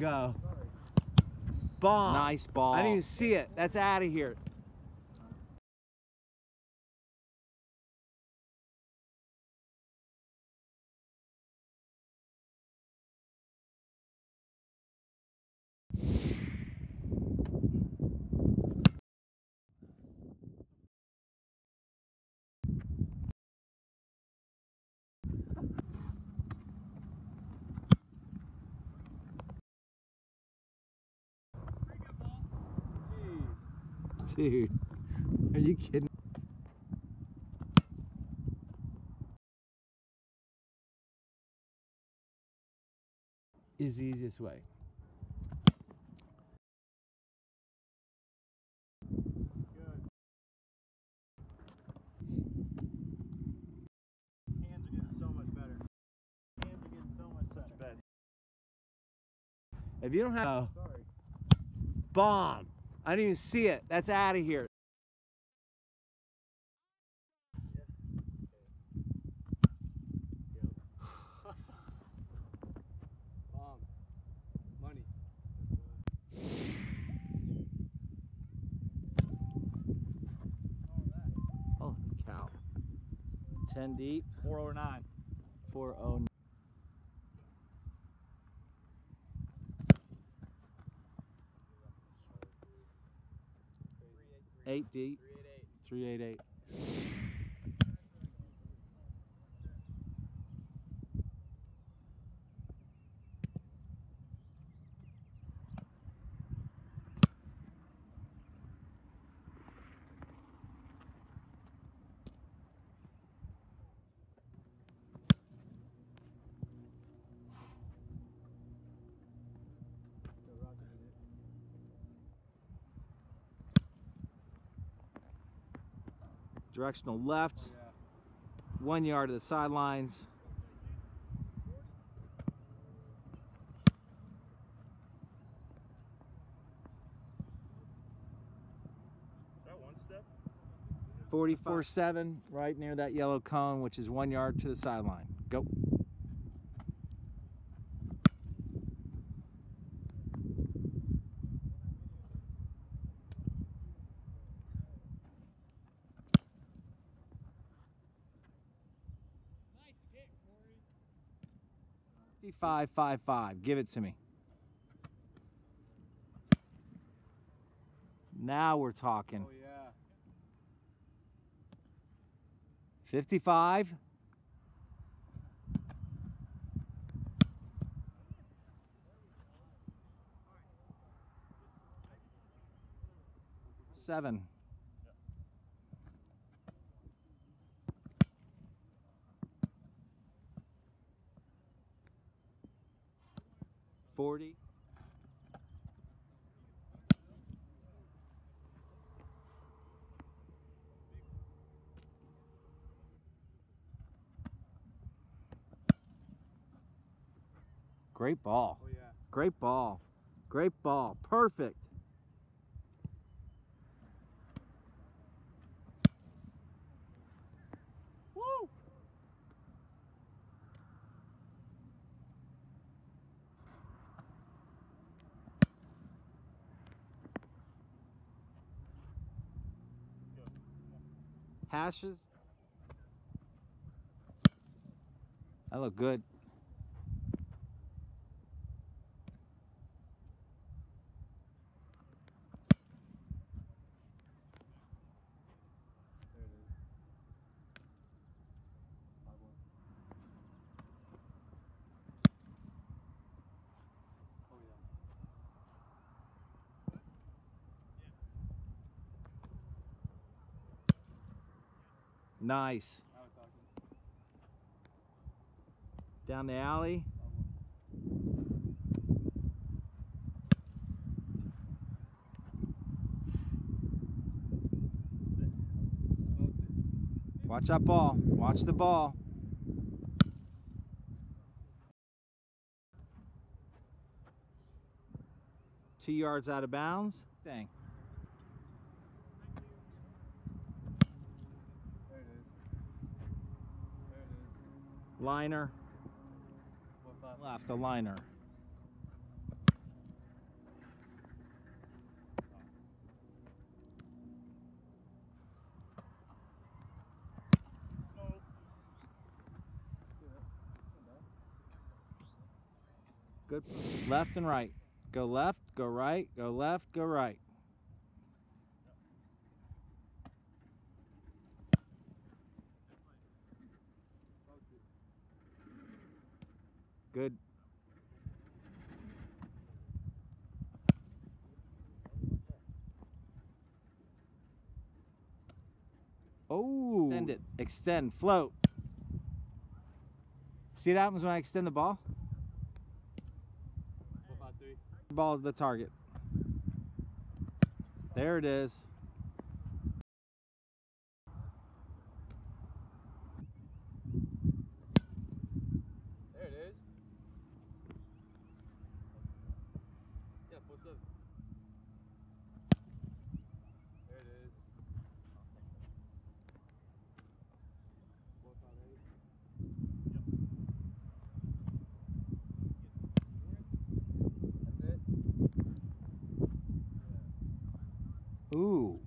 go. Bomb. Nice ball. I didn't even see it. That's out of here. Dude, are you kidding? Is the easiest way. Hands are getting so much better. If you don't have sorry. Bomb. I didn't even see it. That's out of here. Money. Oh, cow. 10 deep. 409. 409. Eight deep. 388. 388. Directional left, 1 yard to the sidelines. That one step? 44-7, right near that yellow cone, which is 1 yard to the sideline. Go. Five. Give it to me. Now we're talking. Oh, yeah. 55. Seven. 40. Great ball. Oh, yeah. Great ball. Great ball. Perfect. Hashes. That looked good. Nice. Down the alley. Watch that ball. Watch the ball. Two yards out of bounds. Dang. Liner, left, a liner. Good. Left and right. Go left, go right, go left, go right. Good. Oh. Extend it. Extend. Float. See what happens when I extend the ball? Ball to the target. There it is. There it is. Yeah, 4-7. There it is. 4-5-8. Ooh,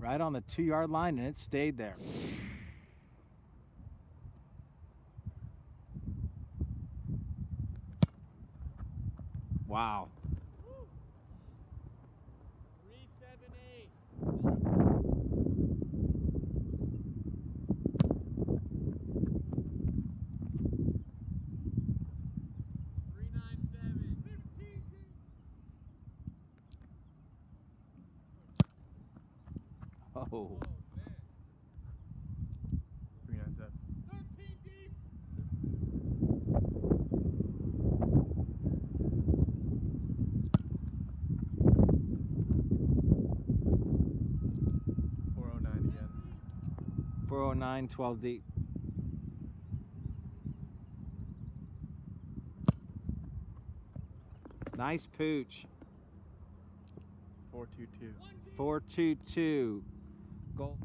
right on the 2-yard line, and it stayed there. Wow. 3-7-8. Oh. 3-9-7. 13 deep. Again. 409, 12 deep. Nice pooch. 422. 422. Goal.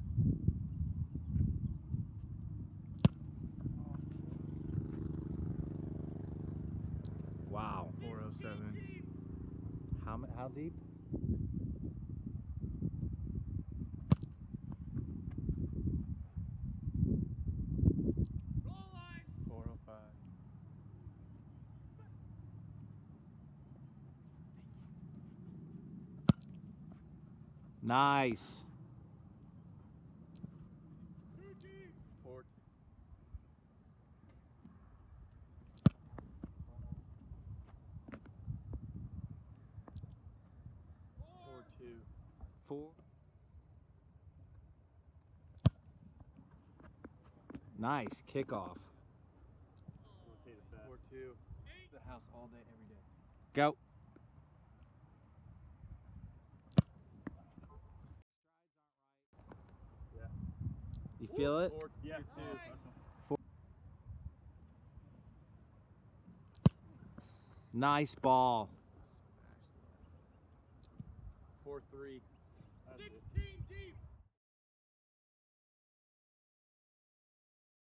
Wow. 407. How deep? Roll line. 405. Nice. Nice kickoff. 4-2. The house all day, every day. Go. Yeah. You feel it? 4-2. Yeah. 4. Nice ball. 4-3.